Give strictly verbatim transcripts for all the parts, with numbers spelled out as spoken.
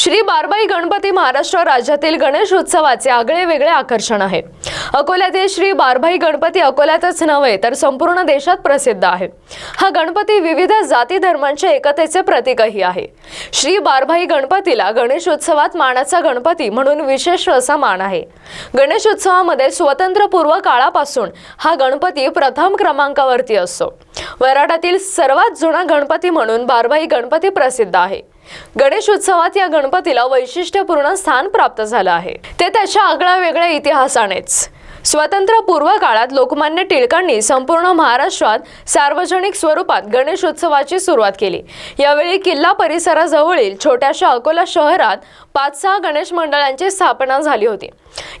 श्री बारभाई गणपति महाराष्ट्र राज्यातील गणेश उत्सवाचे आगळे वेगळे आकर्षण आहे। अकोल्यातील श्री बारभाई गणपति अकोल्यातच नव्हे तर संपूर्ण देशात प्रसिद्ध आहे। हा गणपति विविध जाती धर्मांच्या एकतेचे प्रतीकही आहे। श्री बारभाई गणपतीला गणेश उत्सवात मानाचा गणपती म्हणून विशेष असा मान आहे। गणेश उत्सवामध्ये स्वतंत्रपूर्व काळापासून हा गणपती प्रथम क्रमांकावरती असतो। वैराटातील सर्वात जुना गणपती म्हणून बारभाई गणपती प्रसिद्ध आहे। गणेश उत्सवात या गणपतीला वैशिष्ट्यपूर्ण स्थान प्राप्त झाले आहे, ते त्याच्या आगळ्या वेगळ्या इतिहासानेच। स्वतंत्र पूर्व काळात लोकमान्य टिळकांनी संपूर्ण महाराष्ट्रात सार्वजनिक स्वरूपात गणेश उत्सवाची सुरुवात केली। यावेळी किल्ला परिसराजवळील छोट्याशा अकोला शहरात पाच सहा गणेश मंडळांची स्थापना झाली होती।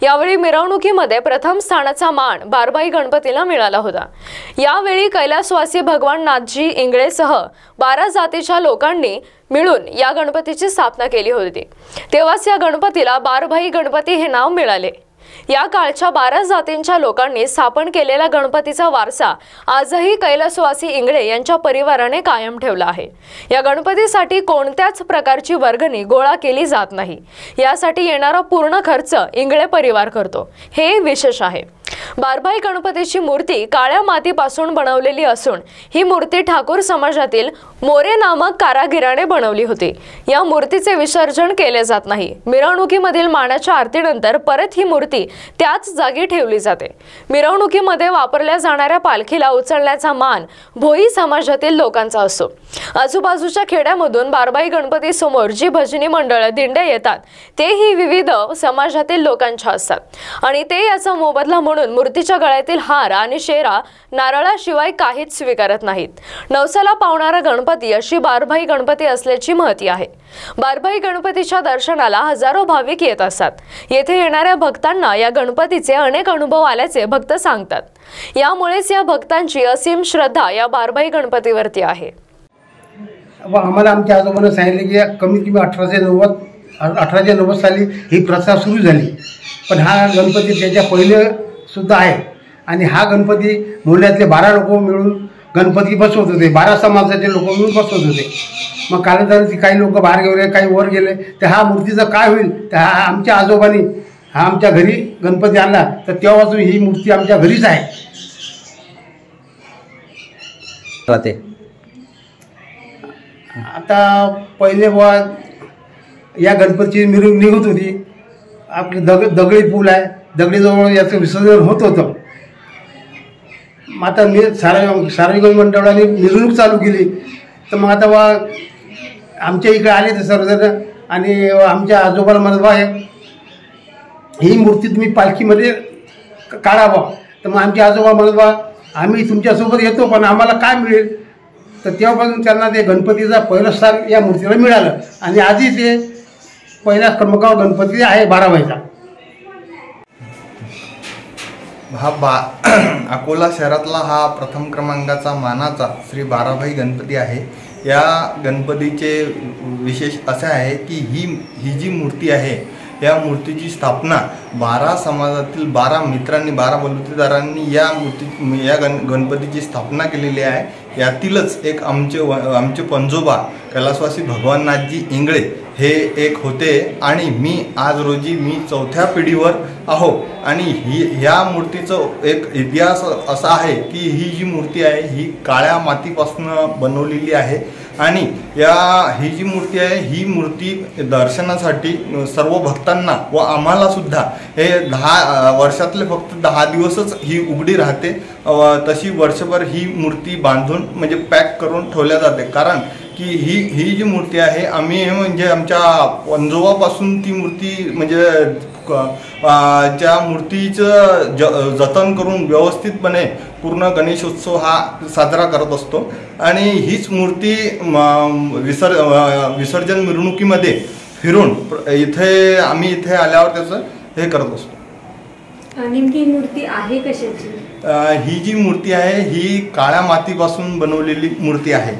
यावेळी मिरवणुकीमध्ये प्रथम स्थानाचा मान बारभाई गणपतीला मिळाला होता। यावेळी कैलासवासी भगवान नाथजी इंगळे सह बारा जातीच्या लोकांनी मिळून या गणपतीची स्थापना केली होती। तेव्हाच या गणपतीला बारभाई गणपती हे नाव मिळाले। या काळच्या बारा जातींच्या लोकांनी स्थापन केलेला गणपतीचा वारसा आजही कैलासवासी इंगळे यांच्या परिवाराने कायम ठेवला आहे। या गणपतीसाठी कोणत्याच प्रकारची वर्गणी गोळा केली जात नाही। यासाठी येणारा पूर्ण खर्च इंगळे परिवार करतो, हे विशेष आहे। बारभाई गणपतीची मूर्ती काळ्या मातीपासून बनवलेली असून ही मूर्ती ठाकूर समाजातील मोरे नामक कारागिराने बनवली होती। या मूर्तीचे विसर्जन केले जात नाही। मिरवणुकीमधील मानाच्या आरतीनंतर परत ही मूर्ती त्याच जागी ठेवली जाते। मिरवणुकीमध्ये वापरल्या जाणाऱ्या पालखीला उचलण्याचा मान भोई समाजातील लोकांचा असतो। आजूबाजूच्या खेड्यामधून बारभाई गणपती समोर जी भजनी मंडळ दिंड्या येतात तेही विविध समाजातील लोकांच्या असतात आणि ते याचा मोबदला म्हणून मूर्तीच्या गळ्यातील हार आणि शेरा नारळाशिवाय काहीच स्वीकारत नाहीत। नवसाला पावणारा गणपती अशी बारभाई गणपती असल्याची महती आहे। बारभाई गणपतीच्या दर्शनाला हजारो भाविक येत असतात। येथे येणाऱ्या भक्तांना या गणपतीचे अनेक अनुभव आल्याचे भक्त सांगतात। यामुळेच या भक्तांची असीम श्रद्धा या बारभाई गणपतीवरती आहे। आम्हाला आमच्या आजोबांनी सांगितले की कमीत कमी अठराशे नव्वद अठराशे नव्वद साली ही प्रथा सुरू झाली, पण हा गणपती त्याच्या पहिले सुद्धा आहे। आणि हा गणपती मोहल्यातले बारा लोक मिळून गणपती बसवत होते, बारा समाजाचे लोक मिळून बसवत होते। मग कालांतराने काही लोक बाहेर गेले, काही वर गेले, तर हा मूर्तीचं काय होईल? तर हा आमच्या आजोबांनी हा आमच्या घरी गणपती आणला, तर तेव्हापासून ही मूर्ती आमच्या घरीच आहे। आता पहिले बुवा या गणपतीची मिरवणूक निघत होती, आपले दग दगडी पूल आहे, दगडीजवळ याचं विसर्जन होत होतं। आता मी सार्व सार्वजनिक मंडळाने मिरवणूक चालू केली, तर मग आता बा आमच्या इकडे आले ते सर्वजण आणि आमच्या आजोबाला म्हणत बा ही मूर्ती तुम्ही पालखीमध्ये काढा बा। तर मग आमच्या आजोबा म्हणत बा आम्ही तुमच्यासोबत येतो, पण आम्हाला काय मिळेल? तर तेव्हापासून त्यांना ते गणपतीचा पहिलं स्थान या मूर्तीला मिळालं आणि आधी ते पहिल्या क्रमांकावर गणपती आहे बाराभाईचा। हा बा अकोला शहरातला हा प्रथम क्रमांकाचा मानाचा श्री बारभाई गणपती आहे। या गणपतीचे विशेष असे आहे की ही ही जी मूर्ती आहे या मूर्तीची स्थापना बारा समाजातील बारा मित्रांनी बारा बलुतेदारांनी या मूर्ती या गण गणपतीची स्थापना केलेली आहे। यातीलच एक आमचे व आमचे पंजोबा कैलासवासी भगवान नाथजी इंगळे हे एक होते आणि मी आज रोजी मी चौथ्या पिढीवर आहो। आणि ही ह्या मूर्तीचं एक इतिहास असा आहे की ही जी मूर्ती आहे ही काळ्या मातीपासून बनवलेली आहे आणि या ही जी मूर्ती आहे ही मूर्ती दर्शनासाठी सर्व भक्तांना व आम्हालासुद्धा हे दहा वर्षातले फक्त दहा दिवसच ही उघडी राहते, तशी वर्षभर ही मूर्ती बांधून म्हणजे पॅक करून ठेवल्या जाते। कारण की ही ही जी मूर्ती आहे आम्ही म्हणजे आमच्या पंजोबापासून ती मूर्ती म्हणजे ज्या मूर्तीचं ज जतन करून व्यवस्थितपणे पूर्ण गणेशोत्सव हा साजरा करत असतो। आणि हीच मूर्ती म विसर विसर्जन मिरवणुकीमध्ये फिरून इथे आम्ही इथे आल्यावर त्याचं हे करत असतो। नेमकी मूर्ती आहे कशाची? ही जी मूर्ती आहे ही काळ्या मातीपासून बनवलेली मूर्ती आहे।